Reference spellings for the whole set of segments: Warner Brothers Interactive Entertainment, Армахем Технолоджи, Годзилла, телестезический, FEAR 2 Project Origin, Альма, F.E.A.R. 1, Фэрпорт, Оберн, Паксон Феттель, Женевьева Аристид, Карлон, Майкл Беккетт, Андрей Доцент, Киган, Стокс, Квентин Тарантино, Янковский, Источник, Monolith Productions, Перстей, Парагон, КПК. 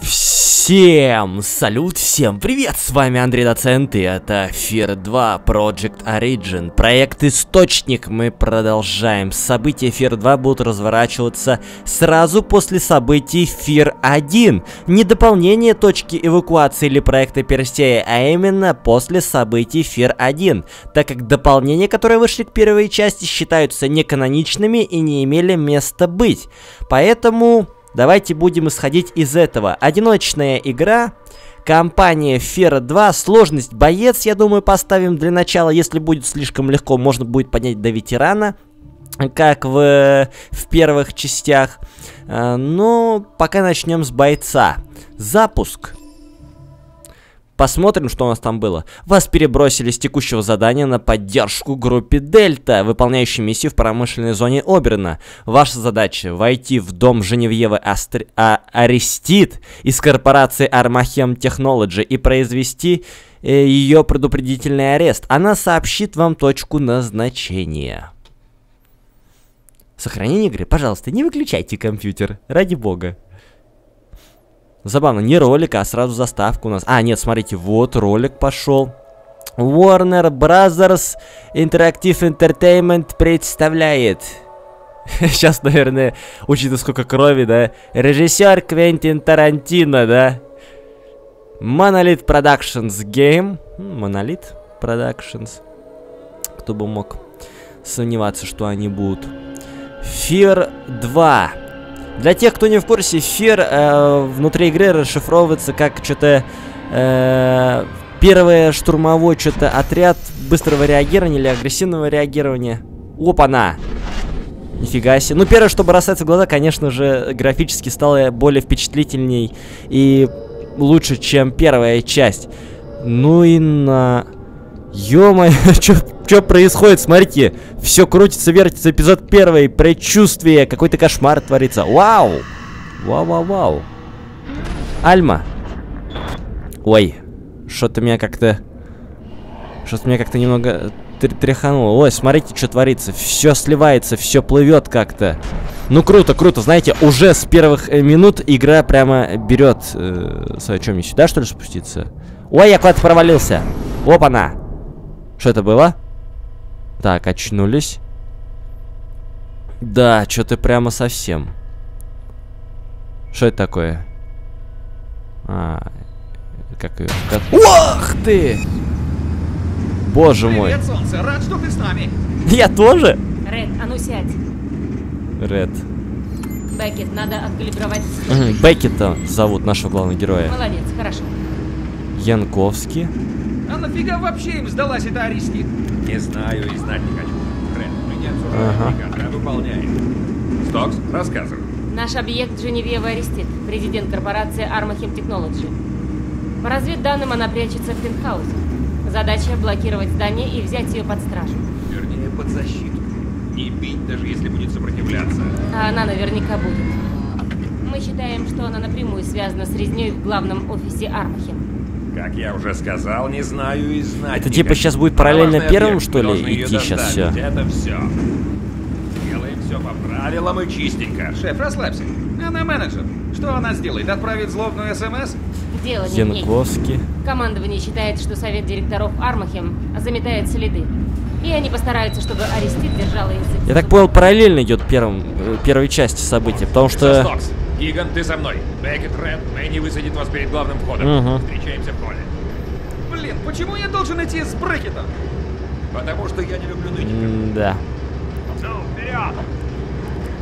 Всем салют, всем привет, с вами Андрей Доцент, и это FEAR 2 Project Origin, проект Источник. Мы продолжаем. События FEAR 2 будут разворачиваться сразу после событий FEAR 1. Не дополнение точки эвакуации или проекта Перстея, а именно после событий FEAR 1, так как дополнения, которые вышли к первой части, считаются неканоничными и не имели места быть. Поэтому... давайте будем исходить из этого. Одиночная игра, компания FEAR 2, сложность боец, я думаю, поставим для начала. Если будет слишком легко, можно будет поднять до ветерана, как в первых частях. Но пока начнем с бойца. Запуск. Посмотрим, что у нас там было. Вас перебросили с текущего задания на поддержку группе Дельта, выполняющей миссию в промышленной зоне Оберна. Ваша задача — войти в дом Женевьевы Аристид из корпорации Армахем Технолоджи и произвести ее предупредительный арест. Она сообщит вам точку назначения. Сохранение игры. Пожалуйста, не выключайте компьютер. Ради бога. Забавно, не ролик, а сразу заставку у нас. А, нет, смотрите, вот ролик пошел. Warner Brothers Interactive Entertainment представляет. Сейчас, наверное, учитывая, сколько крови, да? Режиссер Квентин Тарантино, да? Monolith Productions Game. Monolith Productions. Кто бы мог сомневаться, что они будут. FEAR 2. Для тех, кто не в курсе, FEAR внутри игры расшифровывается как что-то первое штурмовой что-то отряд быстрого реагирования или агрессивного реагирования. Опа-на! Нифига себе. Ну, первое, что бросается в глаза, конечно же, графически стало более впечатлительней и лучше, чем первая часть. Ну и на... Ё-моё, чё происходит? Смотрите, все крутится, вертится, эпизод первый, предчувствие, какой-то кошмар творится. Вау! Вау-вау-вау. Альма. Ой, что-то меня как-то немного тряхануло. Ой, смотрите, что творится. Все сливается, все плывет как-то. Ну, круто, круто. Знаете, уже с первых минут игра прямо берет... Что, мне сюда, что ли, спуститься? Ой, я куда-то провалился. Опа-на. Что это было? Так, очнулись. Да, что-то прямо совсем. Что это такое? А, как ее? Ох ты! Боже мой! Привет, солнце. Рад, что ты с нами. Я тоже? Ред, а ну сядь. Ред. Беккетт, надо откалибровать. Беккетта зовут нашего главного героя. Молодец, хорошо. Янковский. А нафига вообще им сдалась эта Аристид? Не знаю и знать не хочу. Фред, меня обсуждает Киган, а выполняет. Стокс, рассказывай. Наш объект Женевьева Аристид, президент корпорации Армахем Технолоджи. По разведданным, она прячется в пентхаусе. Задача — блокировать здание и взять ее под стражу. Вернее, под защиту. Не бить, даже если будет сопротивляться. А она наверняка будет. Мы считаем, что она напрямую связана с резней в главном офисе Армахем. Как я уже сказал, не знаю и знать. Это никак. Типа сейчас будет параллельно первым, что ли, идти сейчас все? Это все. Делаем все по правилам и чистенько. Шеф, расслабься. Она менеджер. Что она сделает? Отправит злобную СМС? Дело не Янковский. Командование считает, что совет директоров Армахем заметает следы. И они постараются, чтобы Аристид держала язык. Я так понял, параллельно идет первой части события, потому что... Киган, ты со мной. Беккетт, Ред, Мэнни высадит вас перед главным входом. Встречаемся в поле. Блин, почему я должен идти с Беккеттом? Потому что я не люблю нытиков. Да. Ну, вперед!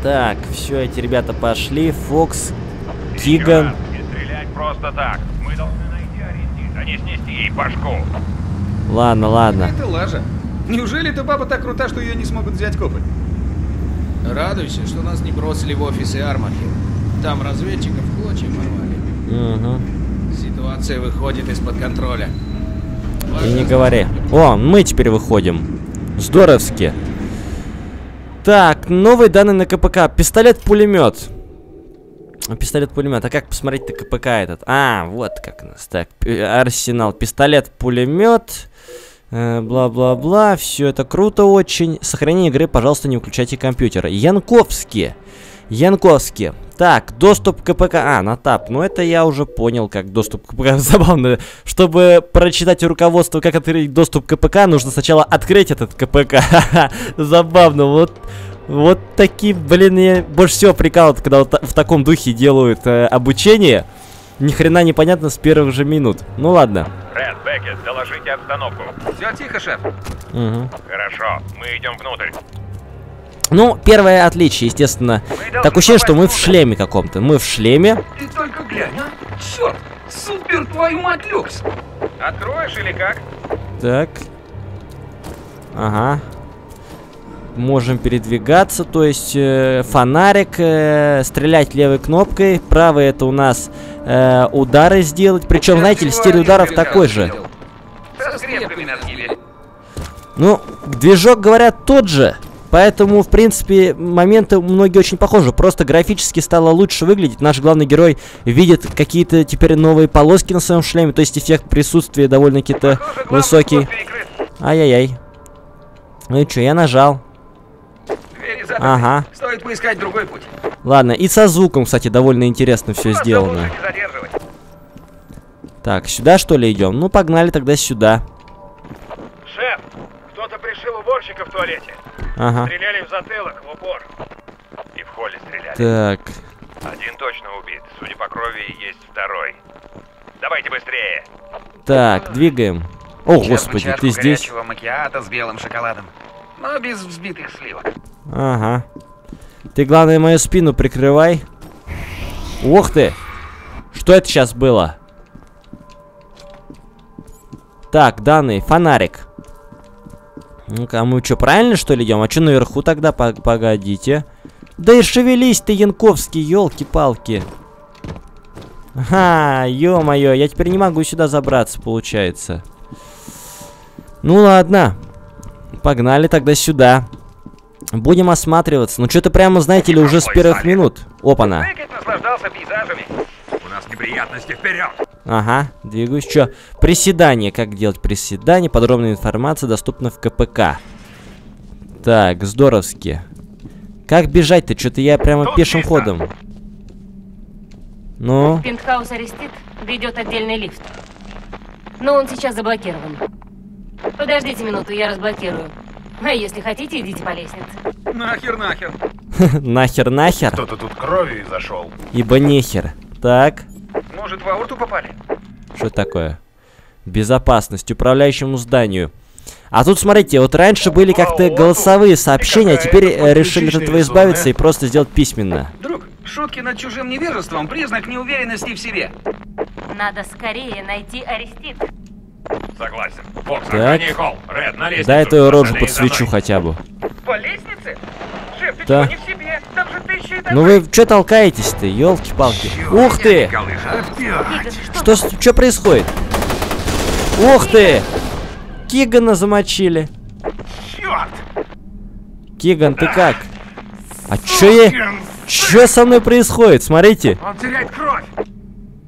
Так, все, эти ребята пошли. Фокс, Киган. Не стрелять просто так. Мы должны найти Аристид, а не снести ей башку. Ладно, ладно. Это лажа. Неужели эта баба так крута, что ее не смогут взять копы? Радуйся, что нас не бросили в офисе Армахем. Там разведчиков в клочья порвали. Ситуация выходит из-под контроля. И не говори. О, мы теперь выходим. Здоровски. Так, новые данные на КПК. Пистолет-пулемет. Пистолет-пулемет. А как посмотреть-то КПК этот? А, вот как у нас. Так, арсенал. Пистолет-пулемет. Бла-бла-бла. Все это круто очень. Сохранение игры, пожалуйста, не выключайте компьютер. Янковский. Янковский. Так, доступ к КПК. А, на тап. Ну, это я уже понял, как доступ к КПК. Забавно. Чтобы прочитать руководство, как открыть доступ к КПК, нужно сначала открыть этот КПК. Забавно. Вот такие, блин, я больше всего прикалывают, когда вот в таком духе делают обучение. Ни хрена непонятно с первых же минут. Ну, ладно. Ред, Беккетт, доложите обстановку. Все тихо, шеф. Угу. Хорошо, мы идем внутрь. Ну, первое отличие, естественно. Так ощущение, что мы в шлеме каком-то. Мы в шлеме. Ты только глянь, а? Черт, супер, твою мать, люкс. Откроешь или как? Так. Ага. Можем передвигаться, то есть фонарик, стрелять левой кнопкой. Правой это у нас удары сделать. Причем, знаете ли, стиль ударов такой же. Ну, движок, говорят, тот же. Поэтому, в принципе, моменты многие очень похожи. Просто графически стало лучше выглядеть. Наш главный герой видит какие-то теперь новые полоски на своем шлеме. То есть эффект присутствия довольно-таки высокий. Ай-яй-яй. Ну и чё, я нажал. Ага. Стоит поискать другой путь. Ладно, и со звуком, кстати, довольно интересно все сделано. Так, сюда что ли идем? Ну, погнали тогда сюда. Шеф, кто-то пришил уборщика в туалете. Ага. Стреляли в затылок, в упор. И в холле стреляли. Так. Один точно убит. Судя по крови, есть второй. Давайте быстрее. Так, двигаем. О, господи, ты здесь? Макиато с белым шоколадом. Но без взбитых сливок. Ага. Ты, главное, мою спину прикрывай. Ух ты! Что это сейчас было? Так, данные. Фонарик. Ну-ка, а мы что, правильно, что ли, идем? А что наверху тогда? Погодите. Да и шевелись ты, Янковский, елки-палки. Ха, ё-моё, я теперь не могу сюда забраться, получается. Ну ладно. Погнали тогда сюда. Будем осматриваться. Ну что-то прямо, знаете ли, уже с первых минут. Опа-на. У нас неприятности, вперед! Ага, двигаюсь. Чё? Приседание. Как делать приседание? Подробная информация доступна в КПК. Так, здоровски. Как бежать-то? Чё-то я прямо тут пешим ходом. Ну? В пентхаус Аристид ведет отдельный лифт. Но он сейчас заблокирован. Подождите минуту, я разблокирую. А если хотите, идите по лестнице. Нахер, нахер. Нахер, нахер. Кто-то тут кровью зашел. Ибо нехер. Так. Может, в аорту попали? Что такое? Безопасность, управляющему зданию. А тут, смотрите, вот раньше были как-то голосовые сообщения, а теперь решили от этого избавиться и просто сделать письменно. Друг, шутки над чужим невежеством — признак неуверенности в себе. Надо скорее найти Аристид. Согласен. Фокс, охраняй холл. Ред, на лестницу. Дай твою рожу подсвечу хотя бы. По лестнице? Шеф, ты чего не в себе? Там же тысяча этажей. Ну вы что толкаетесь-то, елки-палки? Ух ты! Что происходит? Ух ты! Кигана замочили. Черт! Киган, ты как? А че я... Че со мной происходит? Смотрите. Он теряет кровь.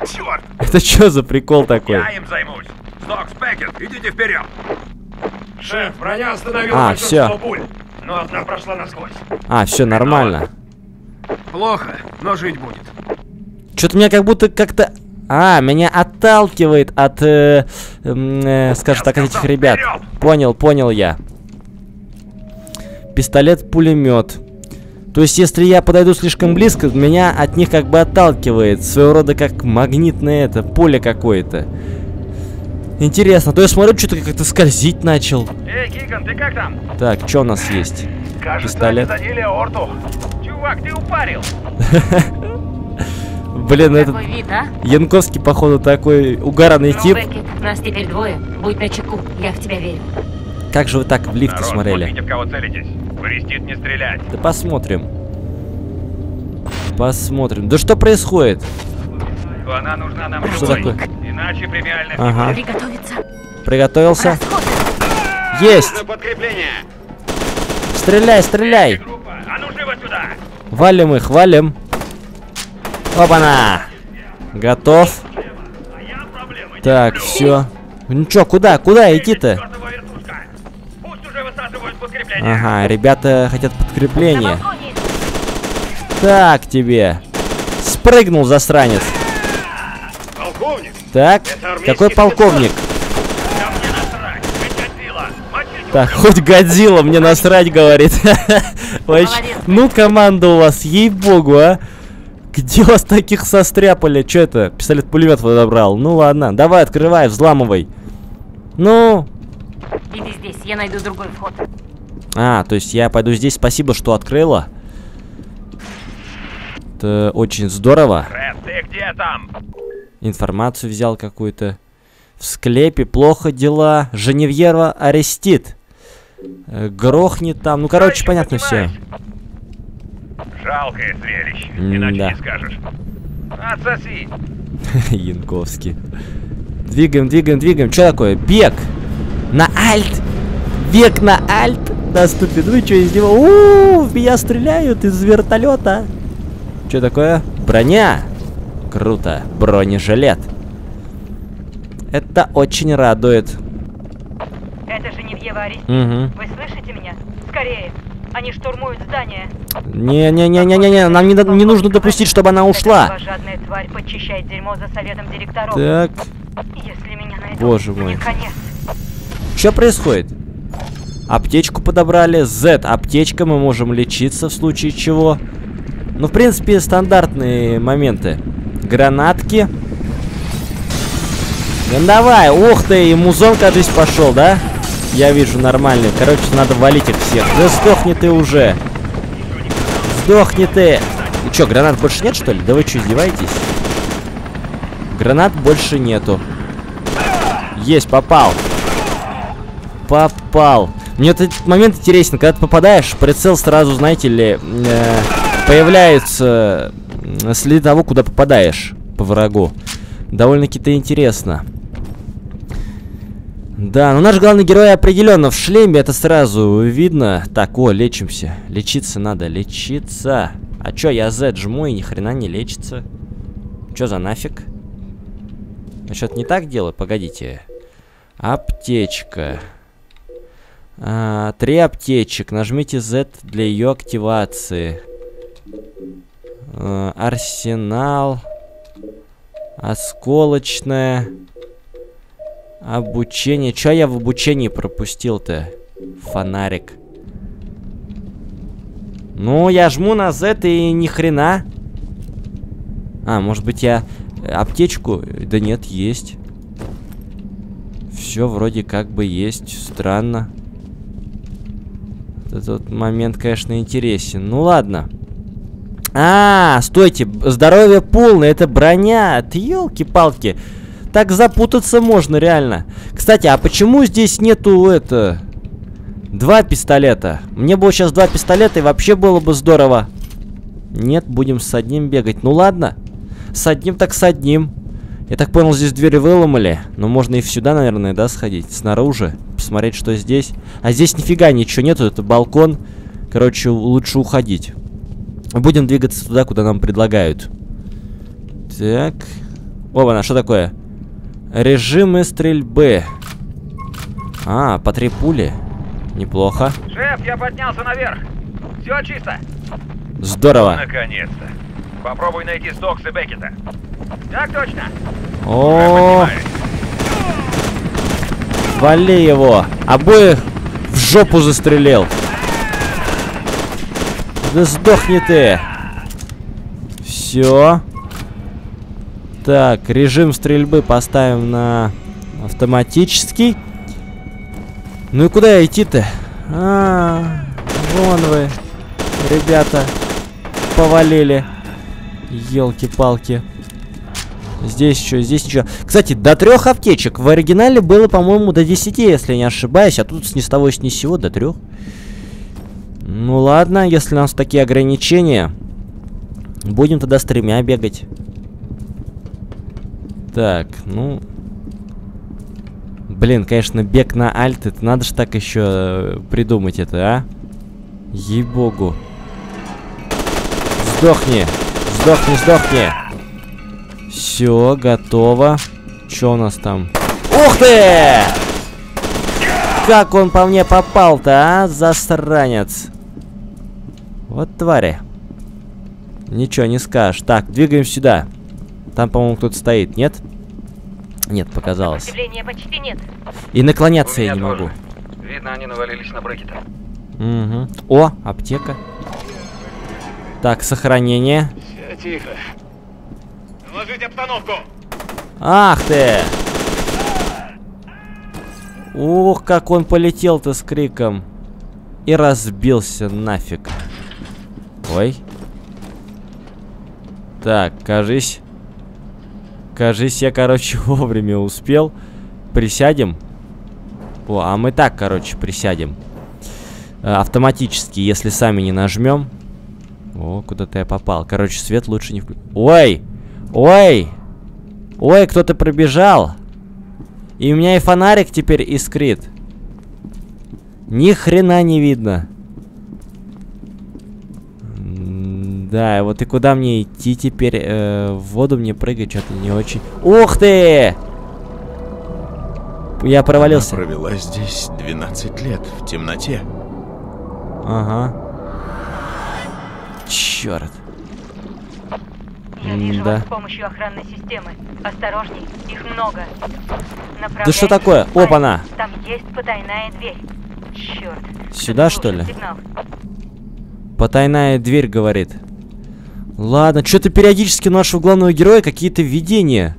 Черт! Это что за прикол такой? Я им займусь. Стокс, Беккетт, идите вперед. Шеф, броня остановила. А, все. Пуль, но одна прошла насквозь. А, все нормально. Плохо, но жить будет. Что-то меня как будто как-то... А, меня отталкивает от, скажем так, от этих ребят. Вперед! Понял, понял я. Пистолет-пулемет. То есть, если я подойду слишком близко, меня от них как бы отталкивает. Своего рода как магнитное это, поле какое-то. Интересно, то я смотрю, что-то как-то скользить начал. Эй, Киган, ты как там? Так, что у нас есть? Кажется, пистолет. Чувак, ты упарил. Блин, этот Янковский, походу, такой угаранный тип. Нас теперь двое, будь начеку, я в тебя верю. Как же вы так в лифте смотрели? Да посмотрим. Посмотрим. Да что происходит? Она нужна нам. Что такое? Иначе премиальная. Ага. Приготовился. Расходы. Есть. Стреляй, стреляй. А ну, живо сюда. Валим их, валим. Опа-на. Готов. Так, все. Ну чё, куда идти-то? Ага, ребята хотят подкрепления. Так тебе. Спрыгнул, засранец. Полковник? Так, какой полковник? Так, хоть Годзилла, мне насрать, говорит. Ну, команда у вас, ей-богу, а. Где вас таких состряпали? Че это? Пистолет-пулемет подобрал. Ну ладно, давай, открывай, взламывай. Ну. Иди здесь, я найду другой вход. А, то есть я пойду здесь, спасибо, что открыла. Это очень здорово. Фред, ты где там? Информацию взял какую-то. В склепе плохо дела. Женевьева Аристид. Грохнет там. Ну, короче, понятно все. Жалкое зрелище, иначе не скажешь. Отсоси. Янковский. Двигаем, двигаем, двигаем. Что такое? Бег на альт. Бег на альт доступен. Ну и что из него? У-у-у, в меня стреляют из вертолета. Что такое? Броня. Круто. Бронежилет. Это очень радует. Это Женевьева Аристид. Угу. Вы слышите меня? Скорее. Они штурмуют здание. Не-не-не-не-не-не. Нам не нужно допустить, чтобы она ушла. Эта кровожадная тварь подчищает дерьмо за советом директоров. Так. Если меня найдут, боже мой. Мне конец. Что происходит? Аптечку подобрали. Z. Аптечка. Мы можем лечиться в случае чего. Ну, в принципе, стандартные моменты. Гранатки. Ну, давай, ух ты, и музон, кажись, пошел, да? Я вижу, нормальный. Короче, надо валить их всех. Да сдохни ты уже. Сдохни ты. И что, гранат больше нет, что ли? Да вы что, издеваетесь? Гранат больше нету. Есть, попал. Попал. Мне этот момент интересен. Когда ты попадаешь, прицел сразу, знаете ли, появляются следы того, куда попадаешь по врагу. Довольно-таки интересно. Да, но наш главный герой определенно в шлеме, это сразу видно. Так, о, лечимся. Лечиться надо, лечиться. А чё, я Z жму и ни хрена не лечится. Чё за нафиг? Я что-то не так делаю? Погодите. Аптечка. Три аптечек. Нажмите Z для ее активации. Арсенал. Осколочное обучение. Чё я в обучении пропустил-то? Фонарик. Ну, я жму на Z и ни хрена. А, может быть, я аптечку? Да нет, есть. Все вроде как бы есть. Странно. Этот момент, конечно, интересен. Ну, ладно. А, стойте, здоровье полное, это броня, от елки-палки. Так запутаться можно, реально. Кстати, а почему здесь нету, это, два пистолета? Мне было сейчас два пистолета, и вообще было бы здорово. Нет, будем с одним бегать. Ну ладно, с одним так с одним. Я так понял, здесь двери выломали. Но можно и сюда, наверное, да, сходить, снаружи, посмотреть, что здесь. А здесь нифига ничего нету, это балкон. Короче, лучше уходить. Будем двигаться туда, куда нам предлагают. Так. Оба-на, что такое? Режимы стрельбы. А, по три пули. Неплохо. Шеф, я поднялся наверх. Все чисто. Здорово. Наконец-то. Попробуй найти Стокса и Беккетта. Так точно. О. Вали его. Обоих в жопу застрелил. Да сдохни ты. Все. Так, режим стрельбы поставим на автоматический. Ну и куда идти-то? А, вон вы, ребята, повалили. Елки-палки. Здесь еще, здесь еще. Кстати, до 3 аптечек. В оригинале было, по-моему, до 10, если не ошибаюсь. А тут ни с того, ни с сего до 3. Ну ладно, если у нас такие ограничения, будем тогда с 3 бегать. Так, ну... Блин, конечно, бег на альт, это надо же так еще придумать это, а? Ей-богу. Сдохни, сдохни, сдохни. Все, готово. Че у нас там? Ух ты! Как он по мне попал-то, а? Засранец. Вот твари. Ничего не скажешь. Так, двигаемся сюда. Там, по-моему, кто-то стоит, нет? Нет, показалось. Сопротивления почти нет. И наклоняться я не могу. Видно, они навалились на брекеты. Угу. О, аптека. Так, сохранение. Тихо. Ложить обстановку. Ах ты! Ух, как он полетел-то с криком. И разбился нафиг. Ой. Так, кажись. Кажись, я, короче, вовремя успел. Присядем. О, а мы так, короче, присядем. Автоматически, если сами не нажмем. О, куда-то я попал. Короче, свет лучше не включать. Ой! Ой! Ой, кто-то пробежал. И у меня и фонарик теперь искрит. Ни хрена не видно. Да, вот и куда мне идти теперь? В воду мне прыгать что-то не очень. Ух ты! Я провалился. Она провела здесь 12 лет в темноте. Ага. Черт. Я вижу вас с помощью охранной системы. Осторожней, их много. Да что такое? Опа-на! Там есть потайная дверь. Черт. Сюда, что ли? Сигнал. Потайная дверь, говорит. Ладно, что-то периодически у нашего главного героя какие-то видения.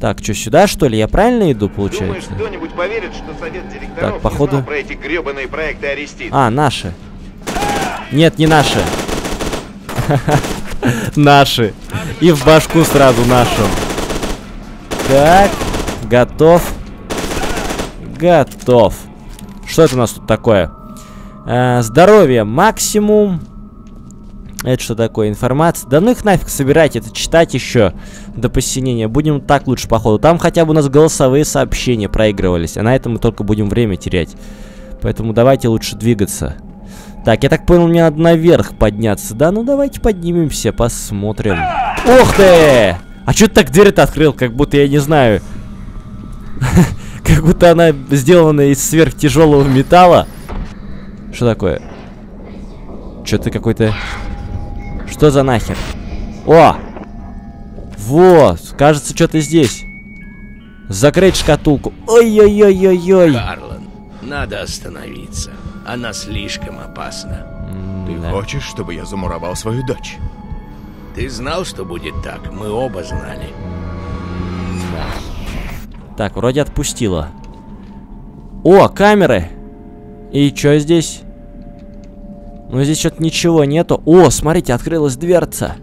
Так, что, сюда, что ли? Я правильно иду, получается? Думаешь, кто-нибудь поверит, что совет директоров так, походу... не знал про эти гребаные проекты Аристид? А, наши. Нет, не наши. Наши. И в башку сразу нашу. Так, готов. Готов. Что это у нас тут такое? Здоровье максимум. Это что такое? Информация. Да ну их нафиг собирать, это читать еще до посинения. Будем так лучше, походу. Там хотя бы у нас голосовые сообщения проигрывались. А на этом мы только будем время терять. Поэтому давайте лучше двигаться. Так, я так понял, мне надо наверх подняться. Да, ну давайте поднимемся, посмотрим. Ух ты! А что ты так дверь-то открыл, как будто я не знаю. Как будто она сделана из сверхтяжелого металла. Что такое? Что ты какой-то... Что за нахер? О! Вот! Кажется, что-то здесь. Закрыть шкатулку. Ой-ой-ой-ой-ой! Карлон, надо остановиться. Она слишком опасна. Ты хочешь, чтобы я замуровал свою дочь? Ты знал, что будет так? Мы оба знали. Да. Так, вроде отпустила. О, камеры! И что здесь? Ну, здесь что-то ничего нету. О, смотрите, открылась дверца.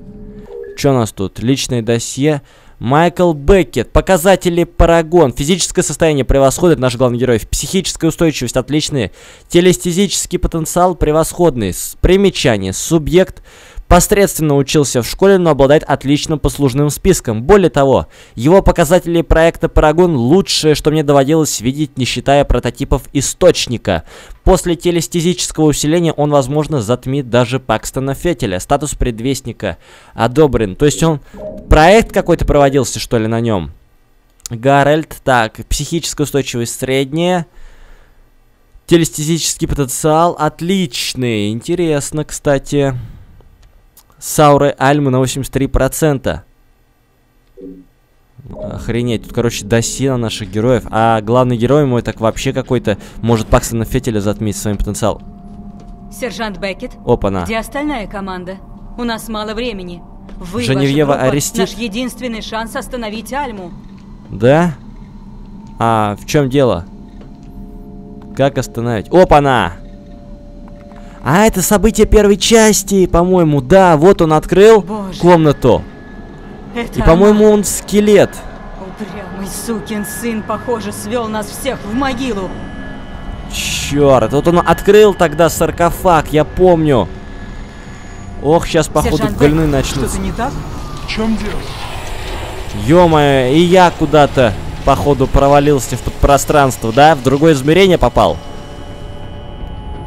Что у нас тут? Личное досье. Майкл Беккетт. Показатели Парагон. Физическое состояние превосходит наш главный герой. Психическая устойчивость отличная. Телестезический потенциал превосходный. Примечание. Субъект посредственно учился в школе, но обладает отличным послужным списком. Более того, его показатели проекта Парагон лучшее, что мне доводилось видеть, не считая прототипов источника. После телестезического усиления он, возможно, затмит даже Паксона Феттеля. Статус предвестника одобрен. То есть он... Проект какой-то проводился, что ли, на нем? Гарольд. Так, психическая устойчивость средняя. Телестезический потенциал отличный. Интересно, кстати... Сауры Альмы на 83%. Охренеть. Тут, короче, досье на наших героев. А главный герой мой так вообще какой-то. Может, Паксона Феттеля затмить своим потенциалом. Сержант Беккетт. Опа-на. Где остальная команда? У нас мало времени. Вы, Женевьева Аристид, наш единственный шанс остановить Альму. Да? А в чем дело? Как остановить? Опа-на! А это событие первой части, по-моему. Да, вот он открыл комнату. И, по-моему, он скелет. Упрямый сукин сын, похоже, свел нас всех в могилу. Черт, вот он открыл тогда саркофаг, я помню. Ох, сейчас, походу, гольны начнутся. Что-то не так? В чем дело? Ё-моё, и я куда-то, походу, провалился в подпространство, да? В другое измерение попал.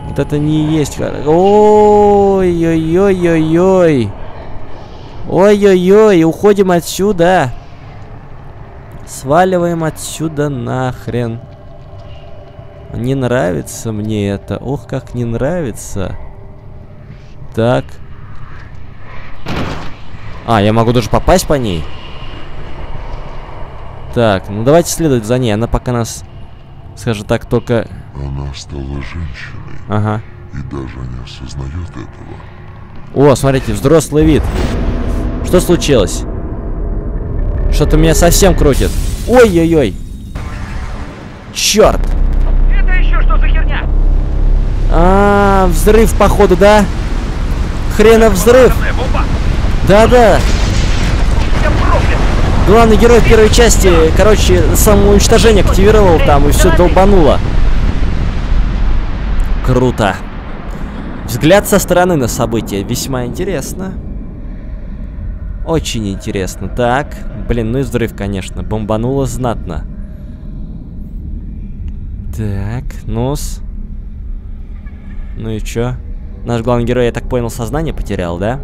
Вот это не есть. Ой-ой-ой-ой-ой. Ой-ой-ой, уходим отсюда. Сваливаем отсюда нахрен. Не нравится мне это. Ох, как не нравится. Так. А, я могу даже попасть по ней? Так, ну давайте следовать за ней. Она пока нас, скажем так, только... Она стала женщиной. Ага. И даже не осознает этого. О, смотрите, взрослый вид. Что случилось? Что-то меня совсем крутит. Ой-ой-ой. Черт. Это еще что за херня? А, взрыв, походу, да? Хренов взрыв. Да-да. Главный герой первой части, короче, самоуничтожение активировал там и все долбануло. Круто. Взгляд со стороны на события весьма интересно. Очень интересно. Так, блин, ну и взрыв, конечно. Бомбануло знатно. Так, нос. Ну и чё? Наш главный герой, я так понял, сознание потерял, да?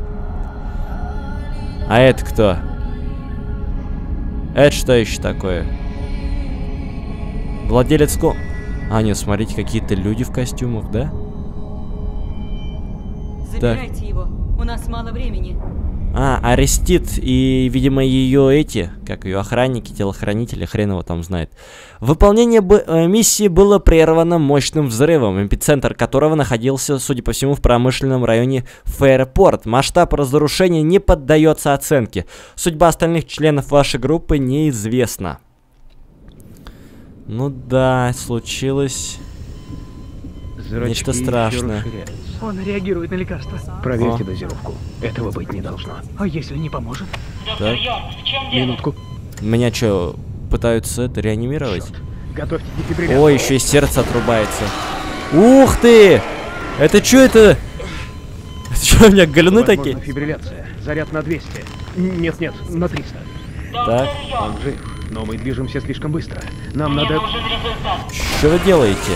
А это кто? Это что еще такое? Владелец ко... А, нет, смотрите, какие-то люди в костюмах, да? Забирайте так. Его, у нас мало времени. А, Аристид и, видимо, ее эти, как ее охранники, телохранители, хрен его там знает. Выполнение миссии было прервано мощным взрывом, эпицентр которого находился, судя по всему, в промышленном районе Фэрпорт. Масштаб разрушения не поддается оценке. Судьба остальных членов вашей группы неизвестна. Ну да, случилось зрачки нечто страшное. Он реагирует на лекарства. Проверьте дозировку. Этого быть не должно. А если не поможет? Доктор Йорк, в чем дело? Минутку. Меня что, пытаются это реанимировать? Готовьте дефибриллятор. Ой, еще и сердце отрубается. Ух ты! Это что это? Это что, у меня галюны такие? Дефибрилляция. Заряд на 200. Нет, нет, на 300. Так. Он жив, но мы движемся слишком быстро. Нам надо... Что вы делаете?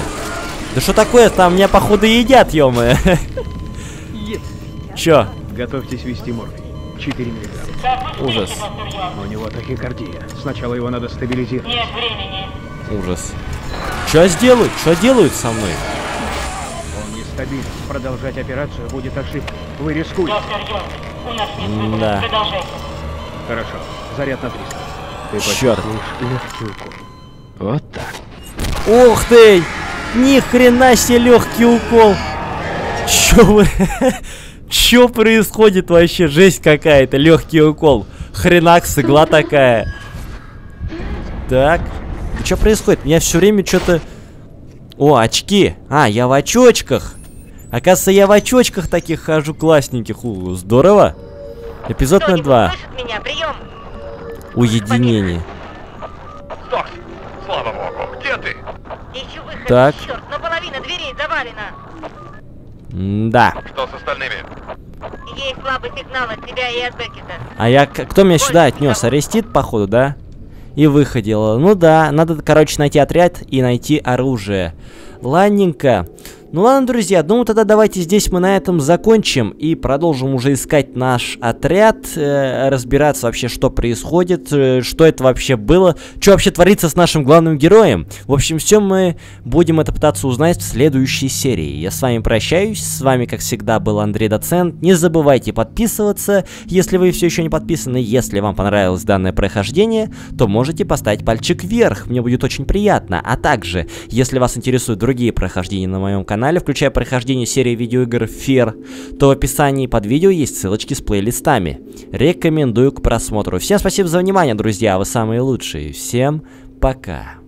Да что такое? Там меня, походу, едят, ё-моё. Чё? Готовьтесь вести морфий. 4 миллиграмма. Ужас. У него тахикардия. Сначала его надо стабилизировать. Нет времени. Ужас. Чё сделают? Что делают со мной? Он нестабилен. Продолжать операцию будет ошибкой. Вы рискуете. У нас нет выбора. Продолжайте. Хорошо. Заряд на 300. Ты чёрт. Вот так. Ух ты! Ни хрена себе легкий укол. Чё вы? Чё происходит вообще? Жесть какая-то. Легкий укол. Хренакс, игла такая. Так. Да что происходит? Меня все время что-то... О, очки. А, я в очочках. Оказывается, я в очочках таких хожу классненьких. У, здорово. Эпизод на 2. Уединение. Стокс, слава богу, где ты? Ищу выход. Так. Черт, но половина дверей завалена. Да. Что с остальными? Есть слабый сигнал от тебя и от Беккетта. А я... Кто меня сюда отнес? Аристид, походу, да? И выходила. Ну да, надо, короче, найти отряд и найти оружие. Ладненько. Ну ладно, друзья, ну тогда давайте здесь мы на этом закончим и продолжим уже искать наш отряд, разбираться вообще, что происходит, что это вообще было, что вообще творится с нашим главным героем. В общем, все мы будем это пытаться узнать в следующей серии. Я с вами прощаюсь, с вами, как всегда, был Андрей Доцент. Не забывайте подписываться, если вы все еще не подписаны. Если вам понравилось данное прохождение, то можете поставить пальчик вверх, мне будет очень приятно. А также, если вас интересуют другие прохождения на моем канале, включая прохождение серии видеоигр FEAR, то в описании под видео есть ссылочки с плейлистами. Рекомендую к просмотру. Всем спасибо за внимание, друзья, вы самые лучшие. Всем пока.